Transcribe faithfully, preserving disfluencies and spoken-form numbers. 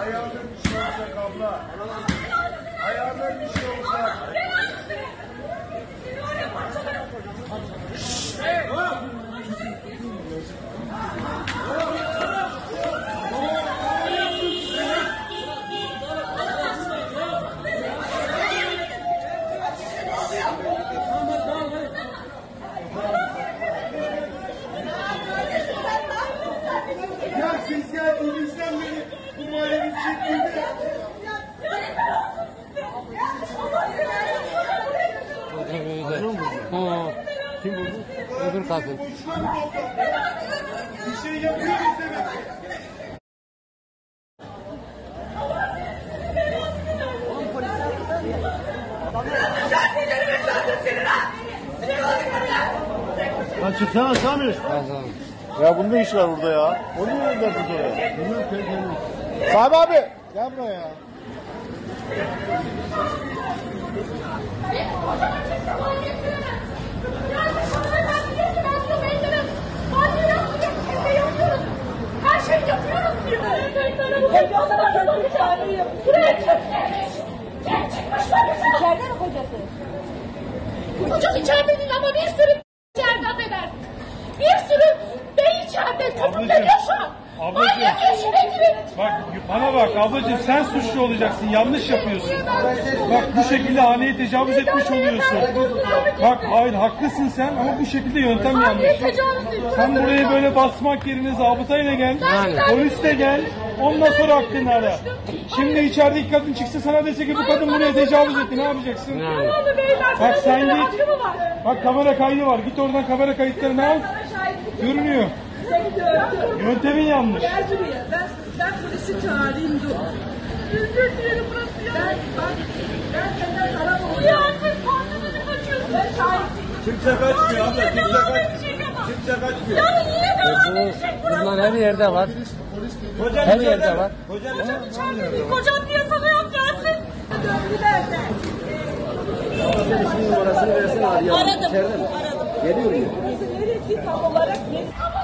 Ayağında bir şey olacak abla. Ayağında bir şey olacak. Seni oraya parçalarım. Hey! Siz geldiğinizden beri bu mahallenin çektiğinde... Kim vurdu? Öbür kalsın. Bir şey yapıyor demek. Lan çıksana Samir. Ya bunda iş var burada ya. O niye öldürdü oraya? Sami abi gel buraya ya. Her şeyi yapıyoruz diyor. Buraya çıkmış. Gel çıkmış var mısın? İçeride mi kocası? Kocası içeride değil ama bir sürü içeride affedersin. Bir sürü içeride köpükleniyor şu an. Manyak yaşına girin. Bak bana bak ablacığım, sen suçlu olacaksın. Yanlış yapıyorsun. Bak bu şekilde haneye tecavüz etmiş oluyorsun. Bak hayır haklısın sen ama bu şekilde yöntem yanlış. Sen buraya böyle basmak yerine zabıtayla gel. Polis de gel. Ondan sonra hakkını ara. Şimdi içerideki kadın çıksa sana dese ki bu kadın buraya tecavüz etti, ne yapacaksın? Bak sen git. Bak kamera kaydı var. Git oradan kamera kayıtlarını al. Görünüyor. Yöntemin yanlış. Gel buraya. Ben, ben polisi çağırayım dur. Üzgün diyelim burası ya. Ben, ben, ben senden haram oluyorum. Ya kız korkunuzu kaçıyorsun. Ben şahitliyim. Kimse kaçmıyor abla. Kimse kaçmıyor. Kimse kaçmıyor. Yani niye devam edecek burası? Bunlar her yerde var. Her yerde var. Kocan içeride değil. Kocan diye sana yok gelsin. Döndüler de. Şimdi numarasını versin. Aradım. Geliyor mu? Neresi tam olarak?